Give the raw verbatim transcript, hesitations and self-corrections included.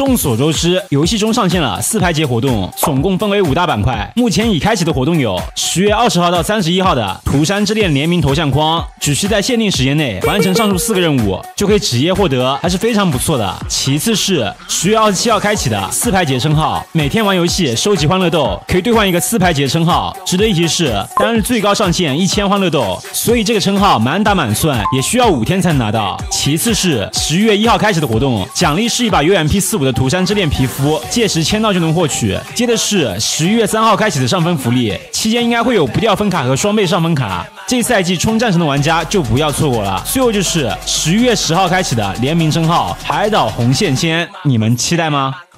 众所周知，游戏中上线了四拍节活动，总共分为五大板块。目前已开启的活动有十月二十号到三十一号的《涂山之恋》联名头像框，只需在限定时间内完成上述四个任务，就可以直接获得，还是非常不错的。其次是十月二十七号开启的四拍节称号，每天玩游戏收集欢乐豆，可以兑换一个四拍节称号。值得一提是，当日最高上限一千欢乐豆，所以这个称号满打满算也需要五天才能拿到。其次是十月一号开始的活动，奖励是一把 U M P 四十五。 的涂山之恋皮肤，届时签到就能获取。接着是十一月三号开启的上分福利，期间应该会有不掉分卡和双倍上分卡，这赛季冲战神的玩家就不要错过了。最后就是十一月十号开启的联名称号海岛红线签，你们期待吗？